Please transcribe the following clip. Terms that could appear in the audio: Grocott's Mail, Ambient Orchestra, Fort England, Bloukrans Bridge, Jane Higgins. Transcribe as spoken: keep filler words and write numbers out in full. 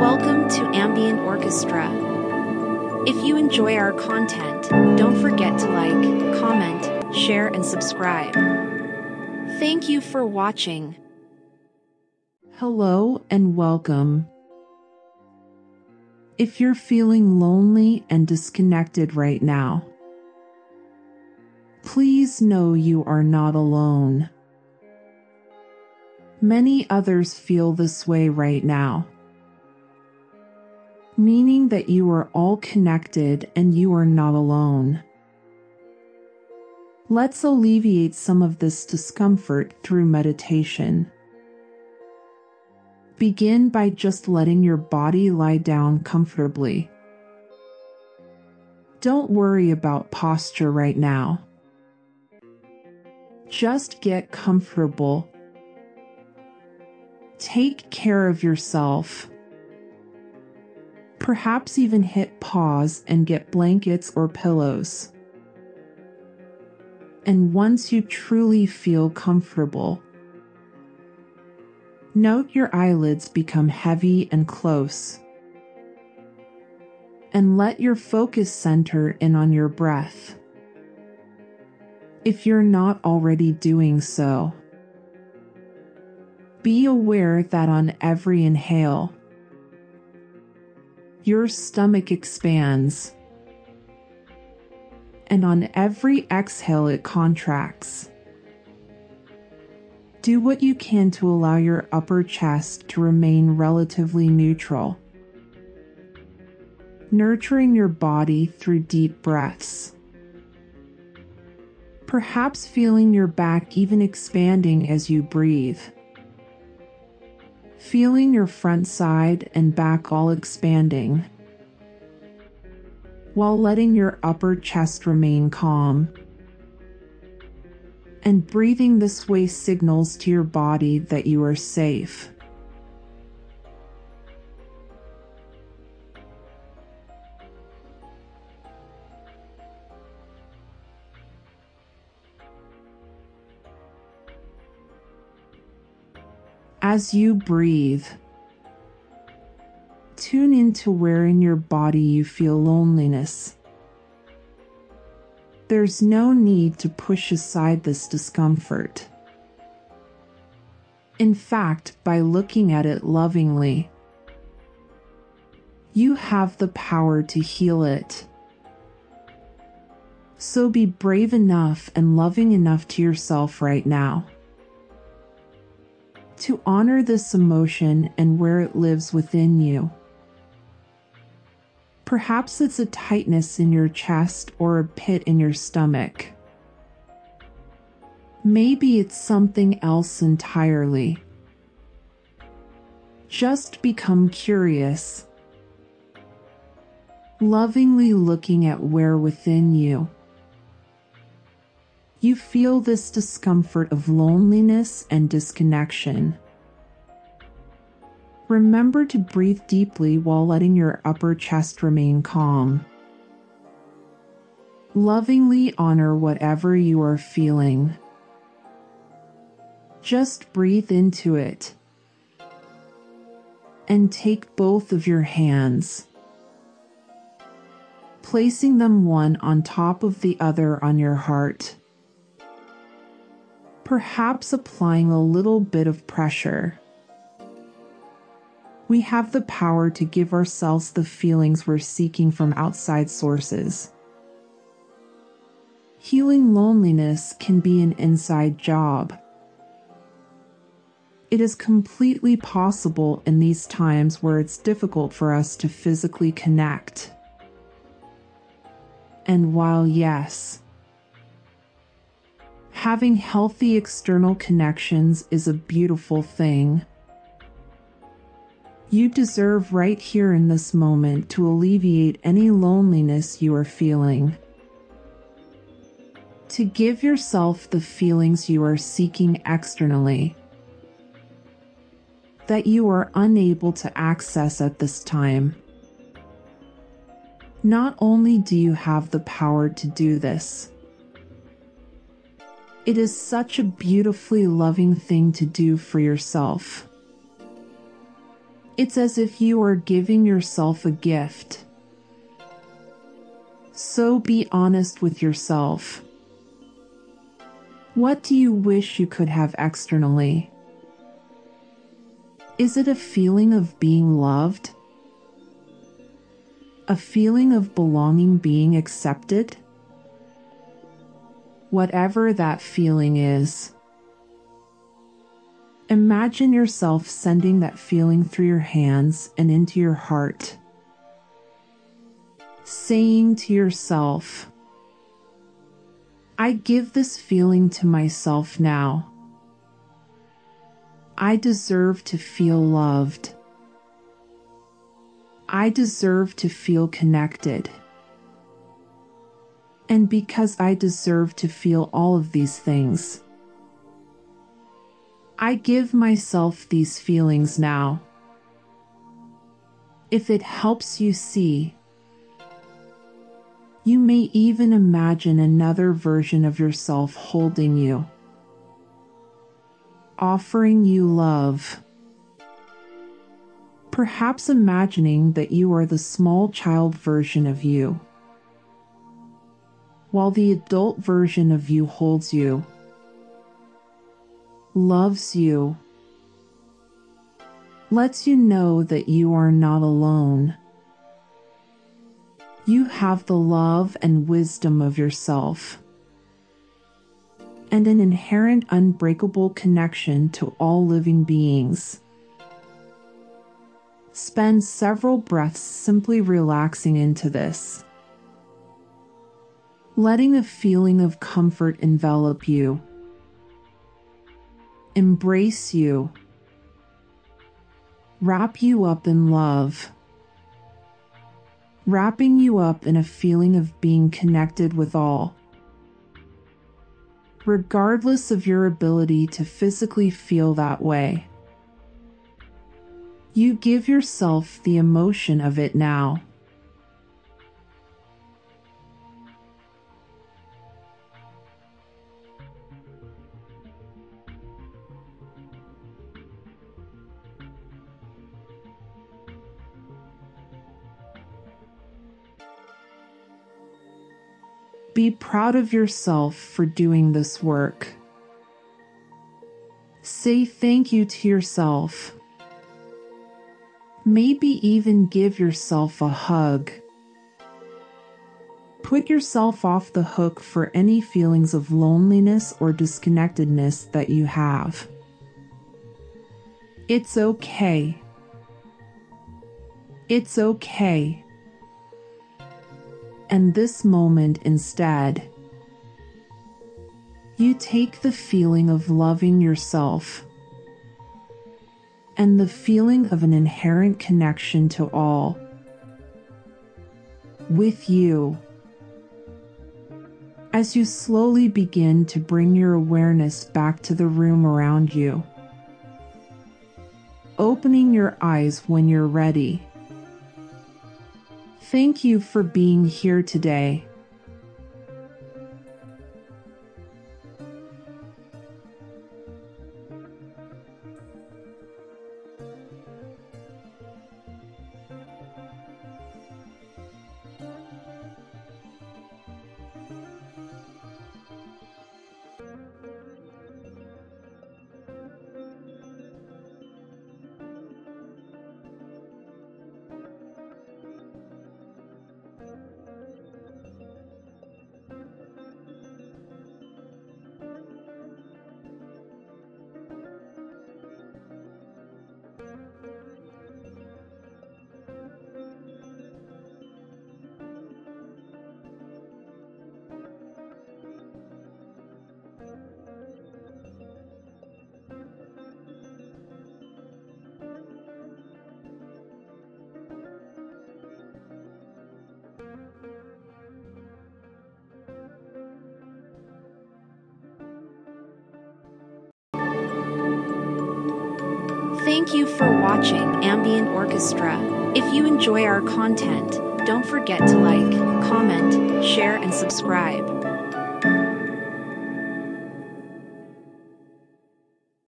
Welcome to Ambient Orchestra. If you enjoy our content, don't forget to like, comment, share and subscribe. Thank you for watching. Hello and welcome. If you're feeling lonely and disconnected right now, please know you are not alone. Many others feel this way right now, meaning that you are all connected and you are not alone. Let's alleviate some of this discomfort through meditation. Begin by just letting your body lie down comfortably. Don't worry about posture right now. Just get comfortable. Take care of yourself. Perhaps even hit pause and get blankets or pillows. And once you truly feel comfortable, note your eyelids become heavy and close, and let your focus center in on your breath, if you're not already doing so. Be aware that on every inhale, your stomach expands, and on every exhale it contracts. Do what you can to allow your upper chest to remain relatively neutral, nurturing your body through deep breaths. Perhaps feeling your back even expanding as you breathe. Feeling your front side and back all expanding, while letting your upper chest remain calm. And breathing this way signals to your body that you are safe. As you breathe, tune into where in your body you feel loneliness. There's no need to push aside this discomfort. In fact, by looking at it lovingly, you have the power to heal it. So be brave enough and loving enough to yourself right now to honor this emotion and where it lives within you. Perhaps it's a tightness in your chest or a pit in your stomach. Maybe it's something else entirely. Just become curious, lovingly looking at where within you you feel this discomfort of loneliness and disconnection. Remember to breathe deeply while letting your upper chest remain calm. Lovingly honor whatever you are feeling. Just breathe into it. And take both of your hands, placing them one on top of the other on your heart. Perhaps applying a little bit of pressure. We have the power to give ourselves the feelings we're seeking from outside sources. Healing loneliness can be an inside job. It is completely possible in these times where it's difficult for us to physically connect. And while yes, having healthy external connections is a beautiful thing, you deserve right here in this moment to alleviate any loneliness you are feeling. To give yourself the feelings you are seeking externally, that you are unable to access at this time. Not only do you have the power to do this, it is such a beautifully loving thing to do for yourself. It's as if you are giving yourself a gift. So be honest with yourself. What do you wish you could have externally? Is it a feeling of being loved? A feeling of belonging, being accepted? Whatever that feeling is, imagine yourself sending that feeling through your hands and into your heart, saying to yourself, I give this feeling to myself now. I deserve to feel loved. I deserve to feel connected. And because I deserve to feel all of these things, I give myself these feelings now. If it helps you see, you may even imagine another version of yourself holding you, offering you love. Perhaps imagining that you are the small child version of you, while the adult version of you holds you, loves you, lets you know that you are not alone. You have the love and wisdom of yourself, and an inherent unbreakable connection to all living beings. Spend several breaths simply relaxing into this, letting a feeling of comfort envelop you, embrace you, wrap you up in love, wrapping you up in a feeling of being connected with all, regardless of your ability to physically feel that way. You give yourself the emotion of it now. Be proud of yourself for doing this work. Say thank you to yourself. Maybe even give yourself a hug. Put yourself off the hook for any feelings of loneliness or disconnectedness that you have. It's okay. It's okay. And this moment instead, you take the feeling of loving yourself and the feeling of an inherent connection to all, with you, as you slowly begin to bring your awareness back to the room around you, opening your eyes when you're ready. Thank you for being here today. Thank you for watching Ambient Orchestra. If you enjoy our content, don't forget to like, comment, share, and subscribe.